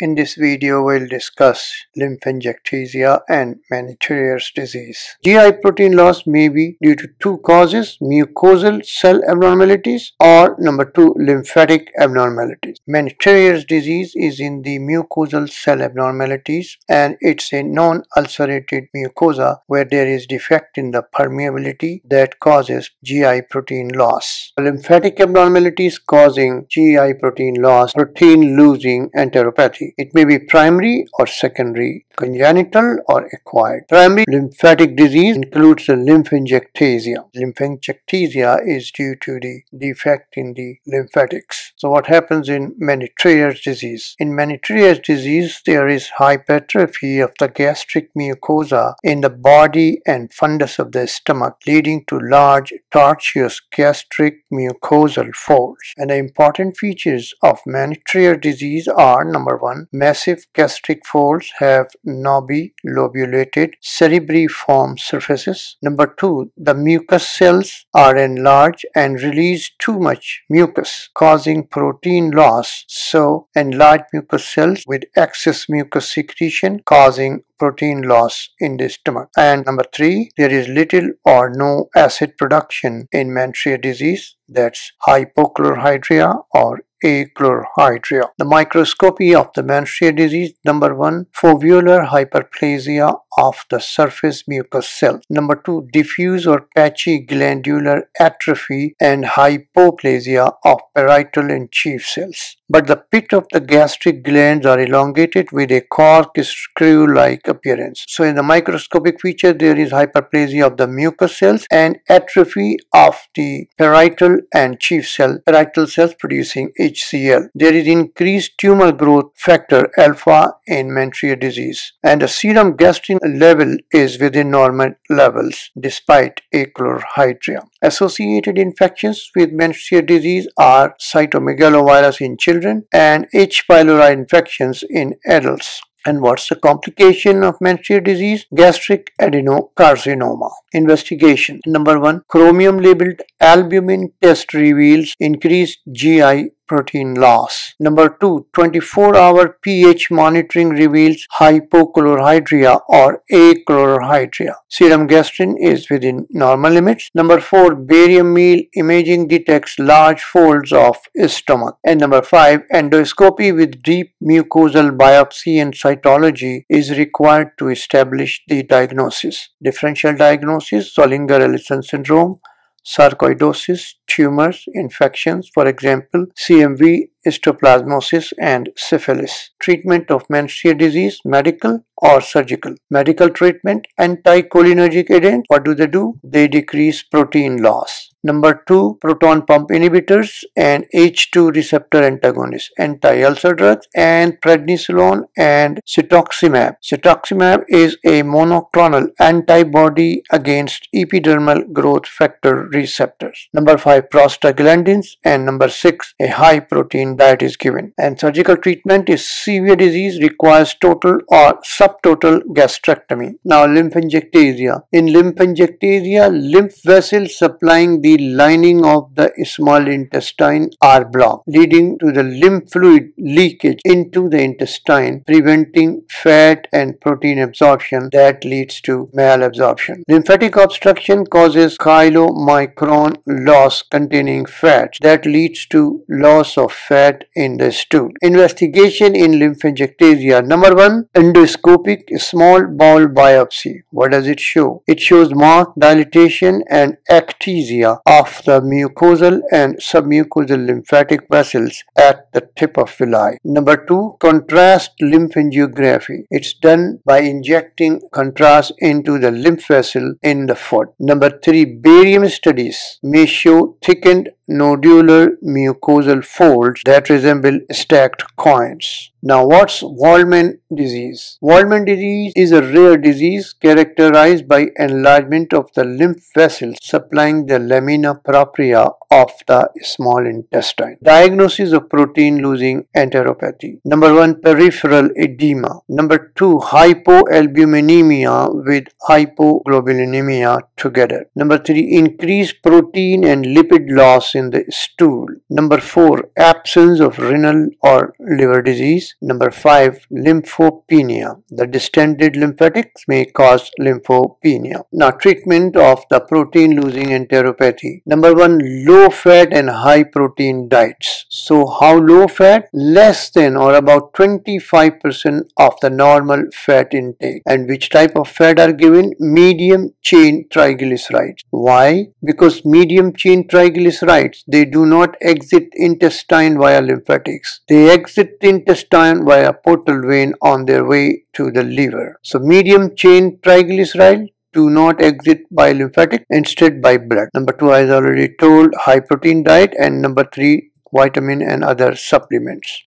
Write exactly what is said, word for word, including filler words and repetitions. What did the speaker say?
In this video, we'll discuss lymphangiectasia and Ménétrier disease. G I protein loss may be due to two causes: mucosal cell abnormalities or number two, lymphatic abnormalities. Ménétrier disease is in the mucosal cell abnormalities, and it's a non-ulcerated mucosa where there is defect in the permeability that causes G I protein loss. Lymphatic abnormalities causing G I protein loss, protein losing enteropathy. It may be primary or secondary, congenital or acquired. Primary lymphatic disease includes the lymphangiectasia. Lymphangiectasia is due to the defect in the lymphatics. So what happens in Ménétrier disease? In Ménétrier disease, there is hypertrophy of the gastric mucosa in the body and fundus of the stomach, leading to large tortuous gastric mucosal folds. And the important features of Ménétrier disease are: number one, massive gastric folds have knobby, lobulated, cerebriform surfaces. Number two, the mucus cells are enlarged and release too much mucus, causing protein loss. So, enlarged mucus cells with excess mucus secretion, causing protein loss in the stomach. And number three, there is little or no acid production in Ménétrier disease. That's hypochlorhydria or achlorhydria. The microscopy of the Ménétrier disease: number one, foveolar hyperplasia of the surface mucous cells. Number two, diffuse or patchy glandular atrophy and hypoplasia of parietal and chief cells. But the pit of the gastric glands are elongated with a corkscrew-like appearance. So in the microscopic feature, there is hyperplasia of the mucous cells and atrophy of the parietal and chief cell, parietal cells producing H C L. There is increased tumor growth factor alpha in Ménétrier disease, and the serum gastrin level is within normal levels despite achlorhydria. Associated infections with Ménétrier disease are cytomegalovirus in children and H. pylori infections in adults. And what's the complication of Ménétrier disease? Gastric adenocarcinoma. Investigation. Number one, chromium-labeled albumin test reveals increased G I protein loss. Number two, twenty-four hour pH monitoring reveals hypochlorhydria or achlorhydria. Serum gastrin is within normal limits. Number four, barium meal imaging detects large folds of stomach. And number five, endoscopy with deep mucosal biopsy and cytology is required to establish the diagnosis. Differential diagnosis: Zollinger-Ellison syndrome, sarcoidosis, tumors, infections, for example, C M V, histoplasmosis, and syphilis. Treatment of Ménétrier disease: medical or surgical. Medical treatment: anticholinergic agent. What do they do? They decrease protein loss. Number two, proton pump inhibitors and H two receptor antagonists, anti-ulcer drugs, and prednisolone and cetuximab. Cetuximab is a monoclonal antibody against epidermal growth factor receptors. Number five, prostaglandins, and number six, a high protein diet is given. And surgical treatment is severe disease, requires total or subtotal gastrectomy. Now, lymphangiectasia. In lymphangiectasia, lymph vessels supplying the lining of the small intestine are blocked, leading to the lymph fluid leakage into the intestine, preventing fat and protein absorption. That leads to malabsorption. Lymphatic obstruction causes chylomicron loss containing fat. That leads to loss of fat in the stool. Investigation in lymphangiectasia: number one, endoscopic small bowel biopsy. What does it show? It shows marked dilatation and ectasia of the mucosal and submucosal lymphatic vessels at the tip of villi. Number two, contrast lymphangiography. It's done by injecting contrast into the lymph vessel in the foot. Number three, barium studies may show thickened nodular mucosal folds that resemble stacked coins. Now, what's Waldman disease? Waldman disease is a rare disease characterized by enlargement of the lymph vessels supplying the lamina propria of the small intestine. Diagnosis of protein-losing enteropathy: number one, peripheral edema. Number two, hypoalbuminemia with hypoglobulinemia together. Number three, increased protein and lipid loss drops in the stool. Number four, absence of renal or liver disease. Number five, lymphopenia. The distended lymphatics may cause lymphopenia. Now, treatment of the protein-losing enteropathy. Number one, low-fat and high-protein diets. So, how low-fat? Less than or about twenty-five percent of the normal fat intake. And which type of fat are given? Medium-chain triglycerides. Why? Because medium-chain triglycerides, they do not exit intestine via lymphatics. They exit the intestine via portal vein on their way to the liver. So, medium-chain triglycerides do not exit by lymphatic, instead by blood. Number two, I already told, high protein diet, and number three, vitamin and other supplements.